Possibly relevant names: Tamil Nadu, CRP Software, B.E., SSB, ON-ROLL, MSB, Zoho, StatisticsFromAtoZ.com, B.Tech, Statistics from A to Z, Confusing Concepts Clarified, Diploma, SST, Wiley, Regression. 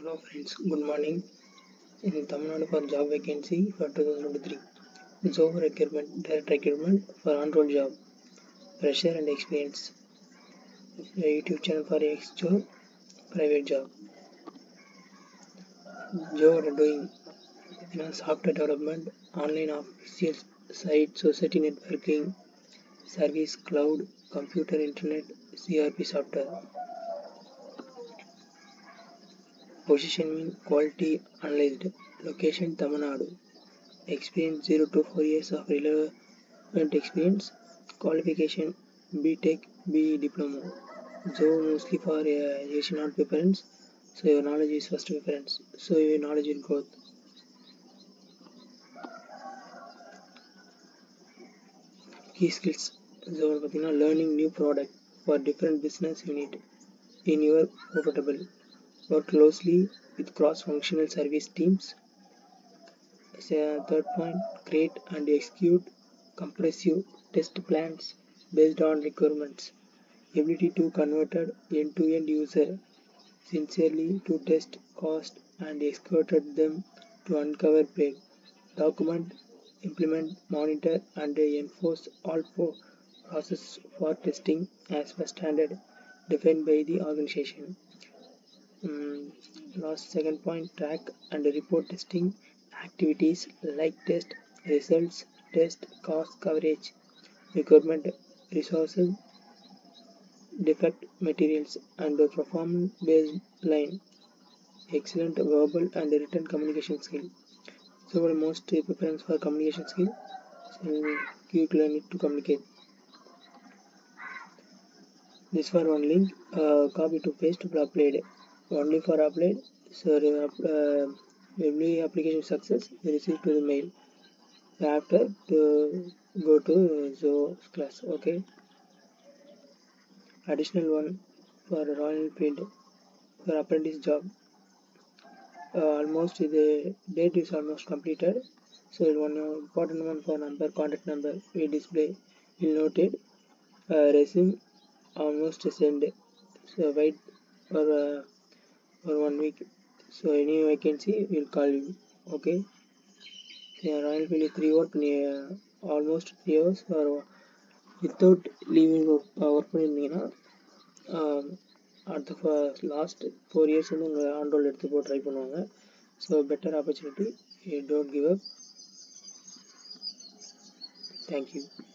Hello friends, good morning. This is Tamil Nadu for job vacancy for 2023. Zoho requirement, direct recruitment for on-roll job. Pressure and experience. YouTube channel for ex-job, private job. Job doing software development, online official site, society networking, service, cloud, computer, internet, CRP software. Position mean Quality Analyst. Location Tamil Nadu. Experience 0 to 4 years of relevant experience. Qualification B.Tech, B.E. Diploma. So mostly for education, not preference. So your knowledge is first preference. So your knowledge will growth. Key skills. So learning new product for different business unit in your comfortable. Work closely with cross-functional service teams. Third point, create and execute comprehensive test plans based on requirements. Ability to convert end-to-end user sincerely to test cost and executed them to uncover bug. Document, implement, monitor and enforce all processes for testing as per standard defined by the organization. Last second point, track and report testing activities like test results, test cost coverage, requirement resources, defect materials and performance baseline. Excellent verbal and written communication skill. So our most preference for communication skill. So quick learning to communicate. This for one link, copy to paste to upload. Only for upload, so every application success we receive to the mail. After to go to Zoho's class, okay. Additional one for Royal Field for apprentice job. Almost the date is almost completed. So one important one for number, contact number we display. You'll note it. Resume almost same day. So wait for. For 1 week, so any vacancy will call you, okay. So Royal Field 3 work almost 3 hours or without leaving work at the last 4 years in the on-roll எடுத்து try பண்ணுவாங்க. So better opportunity, you don't give up. Thank you.